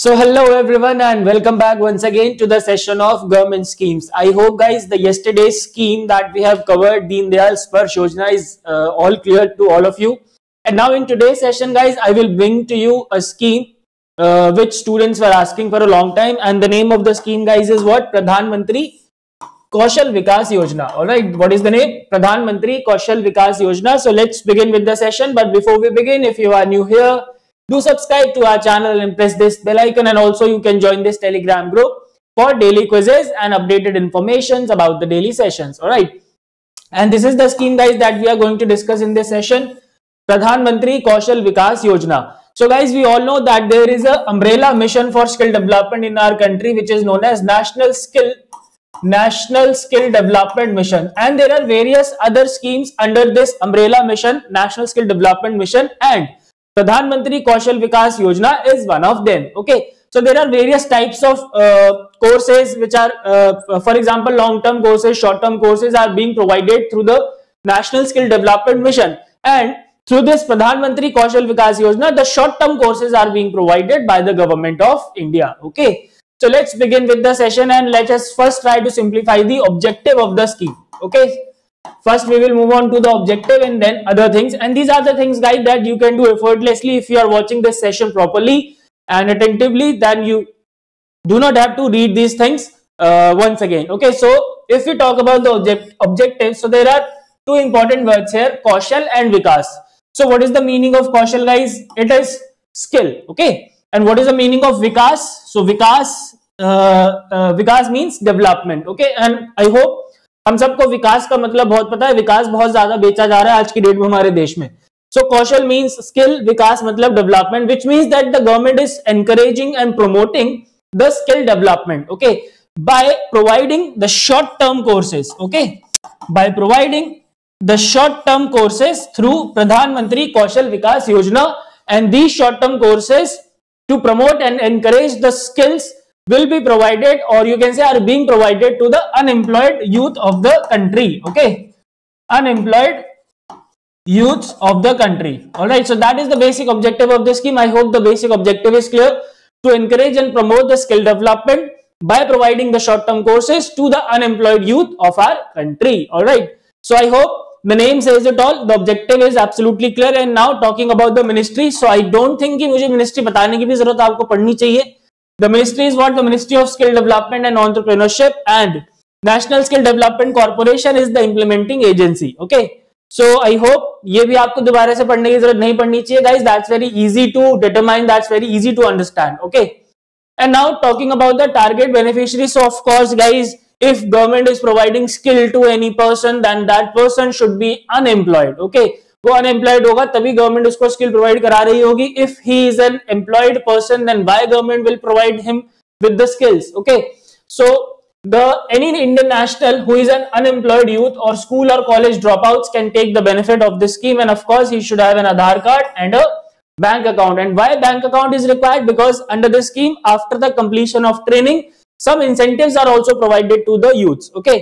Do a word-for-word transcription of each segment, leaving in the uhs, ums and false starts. So hello everyone and welcome back once again to the session of government schemes. I hope guys the yesterday's scheme that we have covered, Deen Dayal Sparsh Yojana, is uh, all clear to all of you. And now in today's session guys, I will bring to you a scheme uh, which students were asking for a long time, and the name of the scheme guys is what? Pradhan Mantri Kaushal Vikas Yojana. All right, what is the name? Pradhan Mantri Kaushal Vikas Yojana. So let's begin with the session, but before we begin, if you are new here, do subscribe to our channel and press this bell icon, and also you can join this Telegram group for daily quizzes and updated informations about the daily sessions. All right, and this is the scheme guys that we are going to discuss in this session, Pradhan Mantri Kaushal Vikas Yojana. So guys, we all know that there is a umbrella mission for skill development in our country, which is known as National Skill National Skill Development Mission, and there are various other schemes under this umbrella mission, National Skill Development Mission, and Pradhan Mantri Kaushal Vikas Yojana is one of them. Okay, so there are various types of uh, courses which are, uh, for example, long-term courses, short-term courses are being provided through the National Skill Development Mission, and through this Pradhan Mantri Kaushal Vikas Yojana, the short-term courses are being provided by the government of India. Okay, so let's begin with the session and let us first try to simplify the objective of the scheme. Okay. First, we will move on to the objective and then other things. And these are the things, guys, that you can do effortlessly if you are watching this session properly and attentively. Then you do not have to read these things uh, once again. Okay, so if we talk about the object objective, so there are two important words here, Kaushal and Vikas. So what is the meaning of Kaushal, guys? It is skill. Okay, and what is the meaning of Vikas? So Vikas, uh, uh, Vikas means development. Okay, and I hope हम सबको विकास का मतलब बहुत पता है, विकास बहुत ज्यादा बेचा जा रहा है आज की डेट में हमारे देश में. सो कौशल मींस स्किल, विकास मतलब development, which means that the government is encouraging and promoting the skill development. Okay, by providing the short term courses. Okay, by providing the short term courses through Pradhan Mantri Kaushal Vikas Yojana, and these short term courses to promote and encourage the skills will be provided, or you can say are being provided to the unemployed youth of the country. Okay, unemployed youths of the country. All right, so that is the basic objective of the scheme. I hope the basic objective is clear, to encourage and promote the skill development by providing the short term courses to the unemployed youth of our country. All right, so I hope the name says it all, the objective is absolutely clear. And now talking about the ministry, so I don't think कि मुझे ministry बताने की भी जरूरत आपको पढ़नी चाहिए. The ministry is what? The Ministry of Skill Development and Entrepreneurship, and National Skill Development Corporation is the implementing agency. Okay, so I hope ये भी आपको दोबारा से पढ़ने की जरूरत नहीं पड़नी चाहिए guys. That's very easy to determine. That's very easy to understand. Okay, and now talking about the target beneficiaries. So of course guys, if government is providing skill to any person, then that person should be unemployed. Okay, वो unemployed होगा तभी government उसको skill provide करा रही होगी. If he is an employed person then why government will provide him with the skills. Okay, so the any Indian national who is an unemployed youth और school और college dropouts can take the benefit of the scheme, and of course he should have an Aadhaar card and a bank account. And why bank account is required? Because under the scheme after the completion of training some incentives are also provided to the youths. Okay,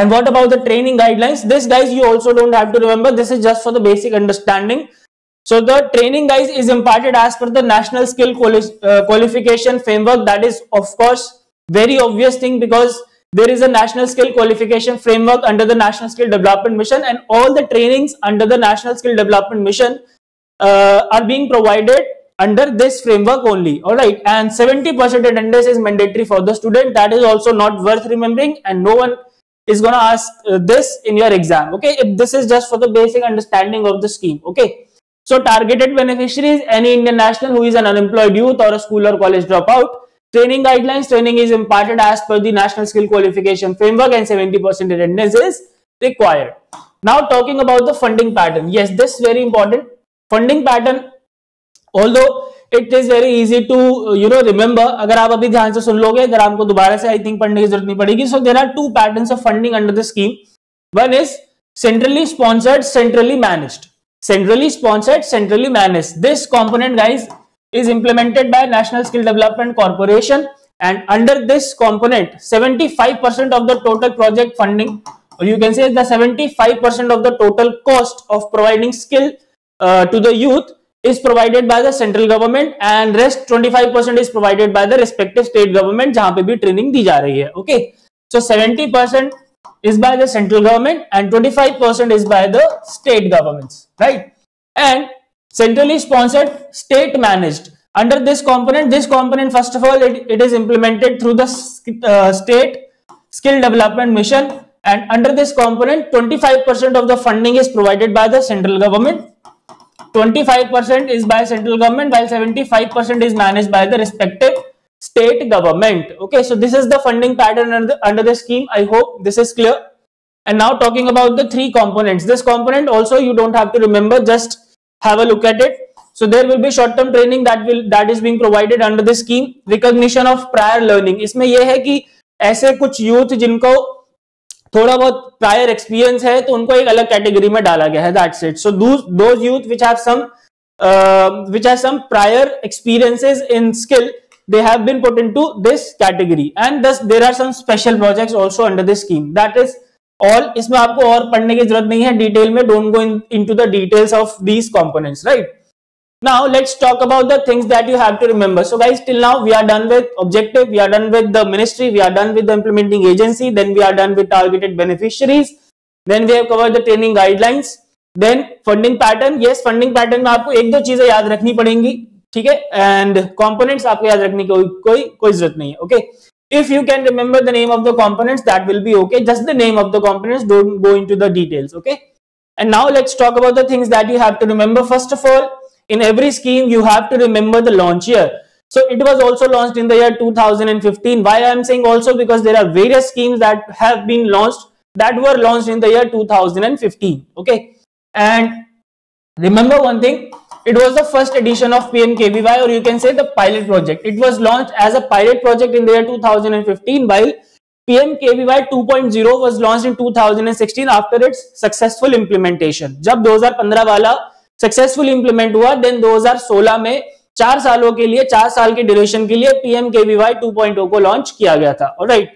and what about the training guidelines? This guys you also don't have to remember, this is just for the basic understanding. So the training guys is imparted as per the National Skill Qualification Framework. That is of course very obvious thing, because there is a National Skill Qualification Framework under the National Skill Development Mission, and all the trainings under the National Skill Development Mission uh, are being provided under this framework only. All right, and seventy percent attendance is mandatory for the student. That is also not worth remembering, and no one is going to ask uh, this in your exam. Okay, if this is just for the basic understanding of the scheme. Okay, so targeted beneficiaries, any Indian national who is an unemployed youth or a school or college dropout. Training guidelines, training is imparted as per the National Skill Qualification Framework, and seventy percent attendance is required. Now talking about the funding pattern. Yes, this is very important. Funding pattern, although it is very easy to you know remember, अगर आप अभी ध्यान से सुन लोगे अगर आपको दोबारा से आई थिंक पढ़ने की जरूरत नहीं पड़ेगी. So there are two patterns of funding under the scheme. One is centrally sponsored, centrally managed. Centrally sponsored, centrally managed. This component guys is implemented by National Skill Development Corporation, and under this component seventy five percent of the total project funding, और you can say the seventy five percent of the total cost of providing skill to the youth is provided by the central government and rest twenty-five percent is provided by the respective state government जहां पे भी training दी जा रही है. Okay, so seventy percent is by the central government and twenty-five percent is by the state governments, right? And centrally sponsored, state managed. Under this component, this component first of all it, it is implemented through the uh, state skill development mission, and under this component twenty-five percent of the funding is provided by the central government, twenty-five percent is by central government, while seventy-five percent is managed by the respective state government. Okay, so this is the funding pattern under the, under the scheme. I hope this is clear. And now talking about the three components. This component also you don't have to remember, just have a look at it. So there will be short term training that will that is being provided under the scheme. Recognition of prior learning, इसमें यह है कि ऐसे कुछ youth जिनको थोड़ा बहुत prior experience है तो उनको एक अलग कैटेगरी में डाला गया है. That's it. So those youth which have some which have some prior experiences in skill, they have been put into this category, and thus there are some special projects also under this scheme. That is all. इसमें आपको और पढ़ने की जरूरत नहीं है detail में. Don't go in, into the details of these components, right? Now let's talk about the things that you have to remember. So guys, till now we are done with objective, we are done with the ministry, we are done with the implementing agency, then we are done with targeted beneficiaries, then we have covered the training guidelines, then funding pattern. Yes, funding pattern में आपको एक दो चीजें याद रखनी पड़ेंगी, ठीक है, एंड कॉम्पोनेंट्स आपको याद रखने की कोई कोई जरूरत नहीं है. Okay, if you can remember the name of the components that will be okay, just the name of the components, don't go into the details. Okay, and now let's talk about the things that you have to remember. First of all, in every scheme you have to remember the launch year. So it was also launched in the year two thousand fifteen. Why I am saying also, because there are various schemes that have been launched that were launched in the year two thousand fifteen. Okay, and remember one thing, it was the first edition of P M K V Y, or you can say the pilot project. It was launched as a pilot project in the year two thousand fifteen, while P M K V Y two point oh was launched in two thousand sixteen after its successful implementation. Jab twenty fifteen wala successful implement हुआ, then दो हज़ार सोलह में चार सालों के लिए चार साल के ड्यूरेशन के लिए P M K V Y two point oh को लॉन्च किया गया था. Alright,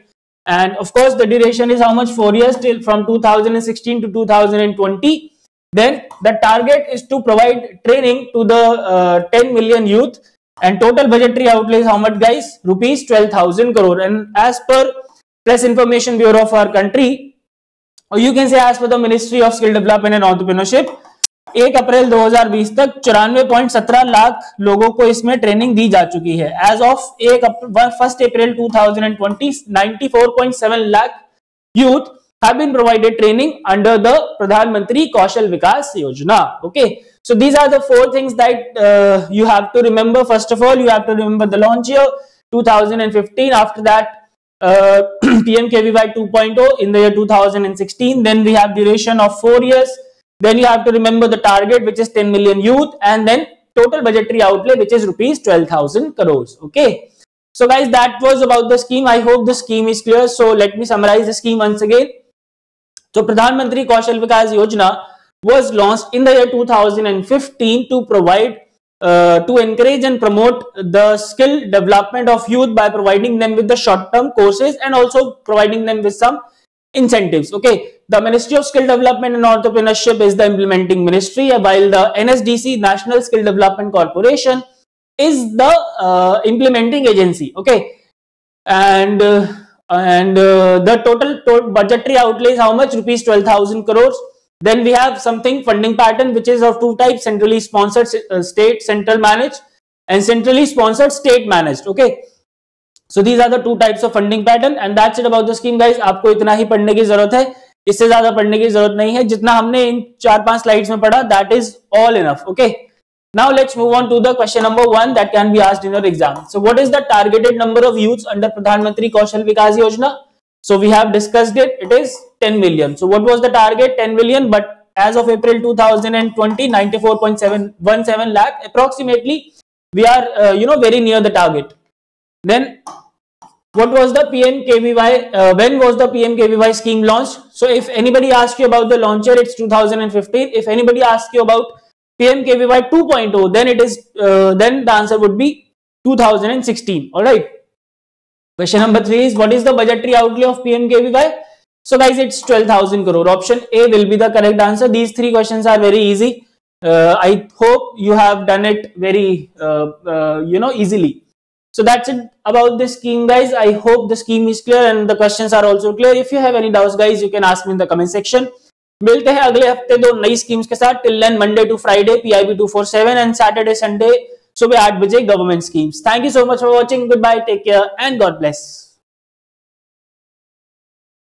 and of course the duration is how much, four years till from twenty sixteen to twenty twenty. Then the target is to provide training to the ten million youth, and total budgetary outlay how much guys, rupees twelve thousand crore. And as per Press Information Bureau of our country, और you can say as per the ministry of skill development and entrepreneurship, एक April दो हज़ार बीस तक चौरानवे point सत्रह लाख लोगों को इसमें ट्रेनिंग दी जा चुकी है. एज ऑफ एक फर्स्ट अप्रैल दो हज़ार बीस, ninety-four point seven lakh youth have been provided training under the Pradhan Mantri Kaushal Vikas Yojana. Okay, so these are the four things that you have to remember. First of all, you have to remember the launch year twenty fifteen, after that P M K V Y two point oh in the year two thousand sixteen, then we have duration of four years, then you have to remember the target which is ten million youth, and then total budgetary outlay which is rupees twelve thousand crores. Okay, so guys, that was about the scheme. I hope the scheme is clear. So let me summarize the scheme once again. So Pradhan Mantri Kaushal Vikas Yojana was launched in the year two thousand fifteen to provide uh, to encourage and promote the skill development of youth by providing them with the short term courses and also providing them with some incentives. Okay, the Ministry of Skill Development and Entrepreneurship is the implementing ministry, while the N S D C, National Skill Development Corporation, is the uh, implementing agency. Okay, and uh, and uh, the total, total budgetary outlay is how much, rupees twelve thousand crores. Then we have something funding pattern which is of two types: centrally sponsored uh, state central managed, and centrally sponsored state managed. Okay, so these are the two types of funding pattern, and that's it about the scheme guys. आपको इतना ही पढ़ने की जरूरत है, इससे ज्यादा पढ़ने की जरूरत नहीं है. जितना हमने इन चार पांच स्लाइड्स में पढ़ा, that is all enough. Okay, now let's move on to the question number one that can be asked in your exam. So what is the targeted number of youths under Pradhan Mantri Kaushal Vikas Yojana? So we have discussed it. It is ten million. So what was the target? ten million. But as of April two thousand twenty, ninety-four point seven one seven lakh approximately. We are uh, you know very near the target. Then what was the P M K V Y? Uh, when was the P M K V Y scheme launched? So if anybody asks you about the launcher, it's two thousand fifteen. If anybody asks you about P M K V Y two point oh, then it is uh, then the answer would be two thousand sixteen. All right. Question number three is, what is the budgetary outlay of P M K V Y? So guys, it's twelve thousand crore. Option A will be the correct answer. These three questions are very easy. uh, I hope you have done it very uh, uh, you know easily. So that's it about this scheme, guys. I hope the scheme is clear and the questions are also clear. If you have any doubts, guys, you can ask me in the comment section. मिलते हैं अगले हफ्ते दो नई schemes के साथ. Till then Monday to Friday P I B two four seven and Saturday Sunday सुबह आठ बजे government schemes. Thank you so much for watching. Good bye, take care and God bless.